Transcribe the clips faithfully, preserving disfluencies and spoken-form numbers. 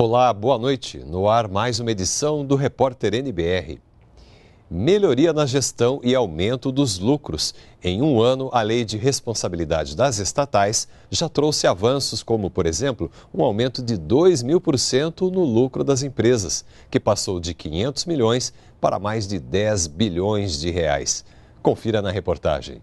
Olá, boa noite. No ar, mais uma edição do Repórter N B R. Melhoria na gestão e aumento dos lucros. Em um ano, a Lei de Responsabilidade das Estatais já trouxe avanços, como, por exemplo, um aumento de dois mil por cento no lucro das empresas, que passou de quinhentos milhões para mais de dez bilhões de reais. Confira na reportagem.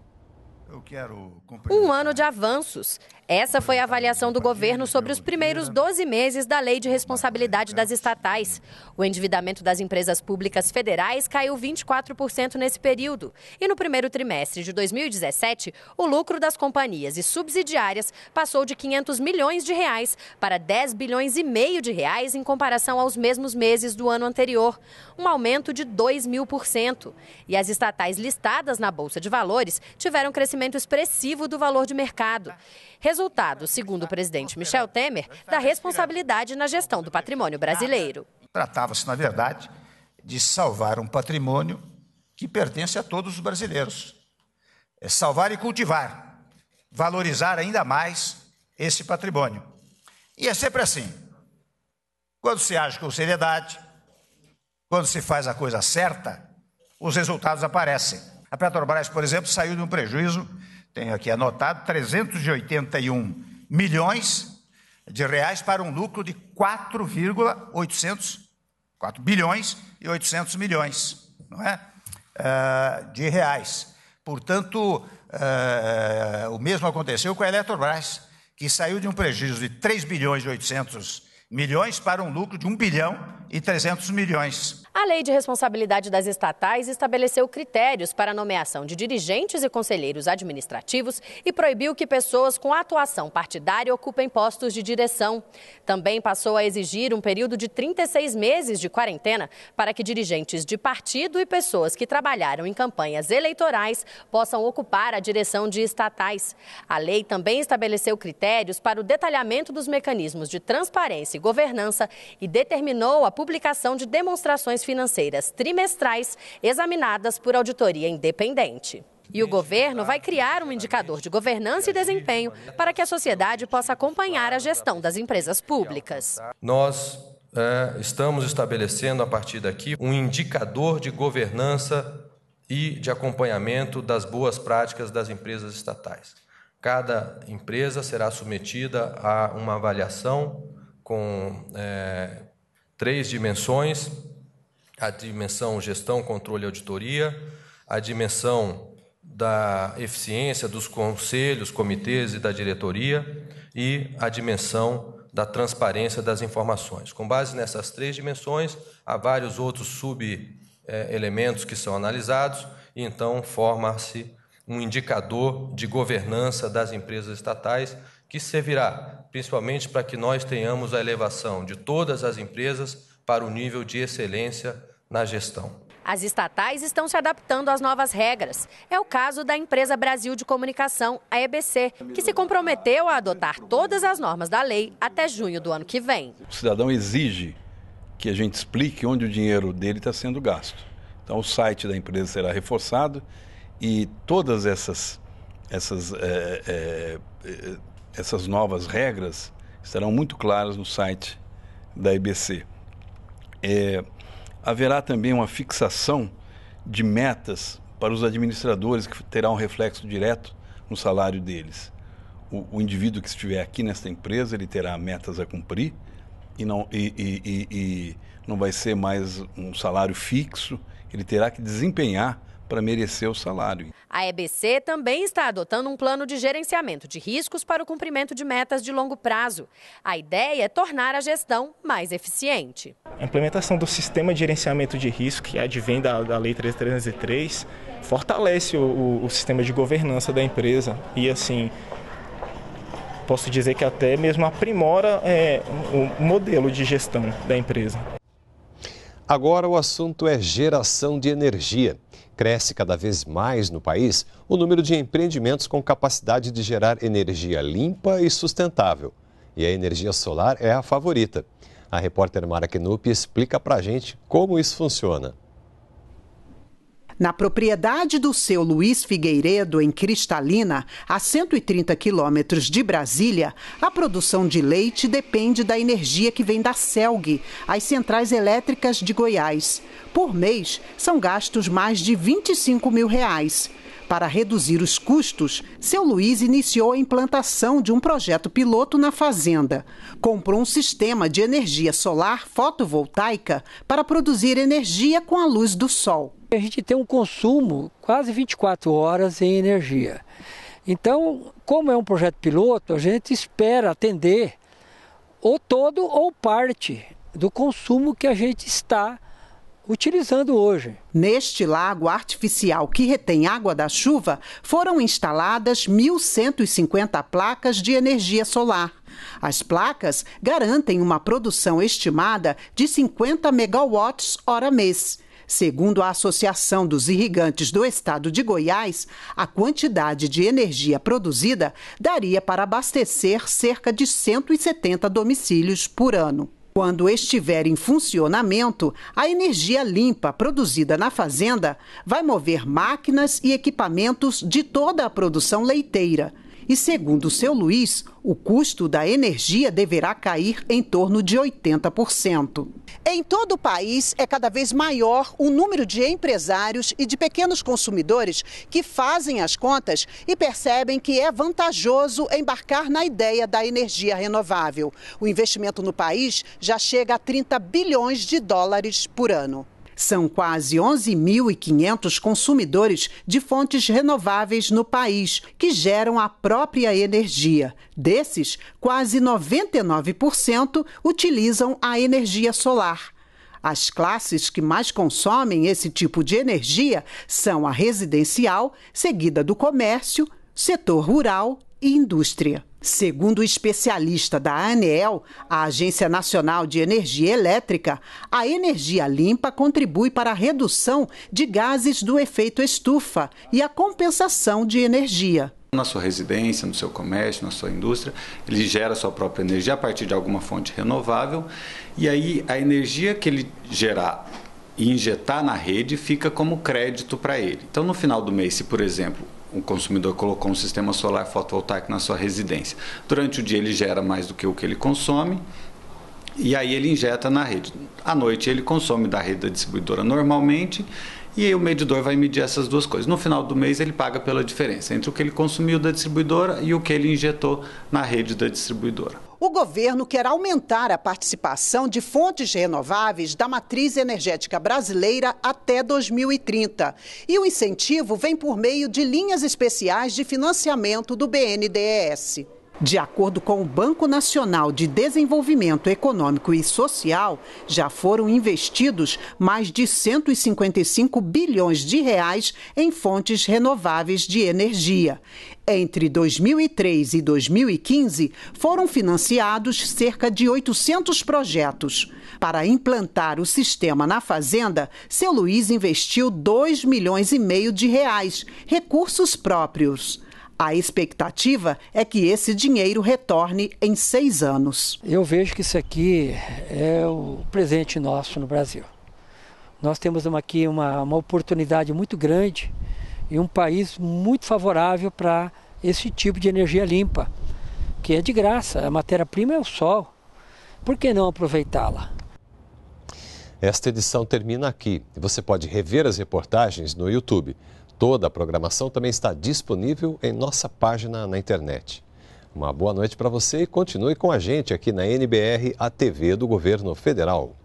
Eu quero um ano de avanços. Essa foi a avaliação do governo sobre os primeiros doze meses da Lei de Responsabilidade das Estatais. O endividamento das empresas públicas federais caiu vinte e quatro por cento nesse período. E no primeiro trimestre de dois mil e dezessete, o lucro das companhias e subsidiárias passou de quinhentos milhões de reais para dez bilhões e meio de reais em comparação aos mesmos meses do ano anterior, um aumento de dois mil por cento. E as estatais listadas na Bolsa de Valores tiveram crescimento expressivo do valor de mercado. Resultado, segundo o presidente Michel Temer, da responsabilidade na gestão do patrimônio brasileiro. Tratava-se, na verdade, de salvar um patrimônio que pertence a todos os brasileiros. É salvar e cultivar, valorizar ainda mais esse patrimônio. E é sempre assim. Quando se age com seriedade, quando se faz a coisa certa, os resultados aparecem. A Petrobras, por exemplo, saiu de um prejuízo, tenho aqui anotado, trezentos e oitenta e um milhões de reais para um lucro de quatro bilhões e oitocentos milhões, não é? Uh, de reais. Portanto, uh, o mesmo aconteceu com a Eletrobras, que saiu de um prejuízo de três bilhões e oitocentos milhões para um lucro de um bilhão e trezentos milhões. A Lei de Responsabilidade das Estatais estabeleceu critérios para a nomeação de dirigentes e conselheiros administrativos e proibiu que pessoas com atuação partidária ocupem postos de direção. Também passou a exigir um período de trinta e seis meses de quarentena para que dirigentes de partido e pessoas que trabalharam em campanhas eleitorais possam ocupar a direção de estatais. A lei também estabeleceu critérios para o detalhamento dos mecanismos de transparência e governança e determinou a publicação de demonstrações financeiras trimestrais examinadas por auditoria independente. E o governo vai criar um indicador de governança e desempenho para que a sociedade possa acompanhar a gestão das empresas públicas. Nós é, estamos estabelecendo, a partir daqui, um indicador de governança e de acompanhamento das boas práticas das empresas estatais. Cada empresa será submetida a uma avaliação com é, três dimensões: a dimensão gestão, controle e auditoria, a dimensão da eficiência dos conselhos, comitês e da diretoria e a dimensão da transparência das informações. Com base nessas três dimensões, há vários outros sub-elementos que são analisados e então forma-se um indicador de governança das empresas estatais que servirá principalmente para que nós tenhamos a elevação de todas as empresas para o nível de excelência na gestão. As estatais estão se adaptando às novas regras. É o caso da empresa Brasil de Comunicação, a E B C, que se comprometeu a adotar todas as normas da lei até junho do ano que vem. O cidadão exige que a gente explique onde o dinheiro dele está sendo gasto. Então o site da empresa será reforçado e todas essas, essas, é, é, essas novas regras estarão muito claras no site da E B C. É, haverá também uma fixação de metas para os administradores, que terá um reflexo direto no salário deles. O, o indivíduo que estiver aqui nesta empresa, ele terá metas a cumprir e não, e, e, e, e não vai ser mais um salário fixo, ele terá que desempenhar para merecer o salário. A E B C também está adotando um plano de gerenciamento de riscos para o cumprimento de metas de longo prazo. A ideia é tornar a gestão mais eficiente. A implementação do sistema de gerenciamento de risco, que advém da, da Lei três mil trezentos e três, fortalece o, o, o sistema de governança da empresa e, assim, posso dizer que até mesmo aprimora é, o modelo de gestão da empresa. Agora o assunto é geração de energia. Cresce cada vez mais no país o número de empreendimentos com capacidade de gerar energia limpa e sustentável. E a energia solar é a favorita. A repórter Mara Kinupi explica pra gente como isso funciona. Na propriedade do Seu Luiz Figueiredo, em Cristalina, a cento e trinta quilômetros de Brasília, a produção de leite depende da energia que vem da Celg, as centrais elétricas de Goiás. Por mês, são gastos mais de vinte e cinco mil reais. Para reduzir os custos, Seu Luiz iniciou a implantação de um projeto piloto na fazenda. Comprou um sistema de energia solar fotovoltaica para produzir energia com a luz do sol. A gente tem um consumo quase vinte e quatro horas em energia. Então, como é um projeto piloto, a gente espera atender ou todo ou parte do consumo que a gente está utilizando hoje. Neste lago artificial que retém água da chuva, foram instaladas mil cento e cinquenta placas de energia solar. As placas garantem uma produção estimada de cinquenta megawatts hora mês. Segundo a Associação dos Irrigantes do Estado de Goiás, a quantidade de energia produzida daria para abastecer cerca de cento e setenta domicílios por ano. Quando estiver em funcionamento, a energia limpa produzida na fazenda vai mover máquinas e equipamentos de toda a produção leiteira. E segundo Seu Luiz, o custo da energia deverá cair em torno de oitenta por cento. Em todo o país, é cada vez maior o número de empresários e de pequenos consumidores que fazem as contas e percebem que é vantajoso embarcar na ideia da energia renovável. O investimento no país já chega a trinta bilhões de dólares por ano. São quase onze mil e quinhentos consumidores de fontes renováveis no país, que geram a própria energia. Desses, quase noventa e nove por cento utilizam a energia solar. As classes que mais consomem esse tipo de energia são a residencial, seguida do comércio, setor rural e indústria. Segundo o especialista da ANEEL, a Agência Nacional de Energia Elétrica, a energia limpa contribui para a redução de gases do efeito estufa e a compensação de energia. Na sua residência, no seu comércio, na sua indústria, ele gera a sua própria energia a partir de alguma fonte renovável, e aí a energia que ele gerar e injetar na rede fica como crédito para ele. Então, no final do mês, se, por exemplo, o consumidor colocou um sistema solar fotovoltaico na sua residência, durante o dia ele gera mais do que o que ele consome e aí ele injeta na rede. À noite ele consome da rede da distribuidora normalmente e aí o medidor vai medir essas duas coisas. No final do mês ele paga pela diferença entre o que ele consumiu da distribuidora e o que ele injetou na rede da distribuidora. O governo quer aumentar a participação de fontes renováveis da matriz energética brasileira até dois mil e trinta. E o incentivo vem por meio de linhas especiais de financiamento do B N D E S. De acordo com o Banco Nacional de Desenvolvimento Econômico e Social, já foram investidos mais de cento e cinquenta e cinco bilhões de reais em fontes renováveis de energia. Entre dois mil e três e dois mil e quinze, foram financiados cerca de oitocentos projetos. Para implantar o sistema na fazenda, Seu Luiz investiu dois milhões e meio de reais, recursos próprios. A expectativa é que esse dinheiro retorne em seis anos. Eu vejo que isso aqui é o presente nosso no Brasil. Nós temos uma, aqui uma, uma oportunidade muito grande e um país muito favorável para esse tipo de energia limpa, que é de graça, a matéria-prima é o sol. Por que não aproveitá-la? Esta edição termina aqui. Você pode rever as reportagens no YouTube. Toda a programação também está disponível em nossa página na internet. Uma boa noite para você e continue com a gente aqui na N B R, a T V do Governo Federal.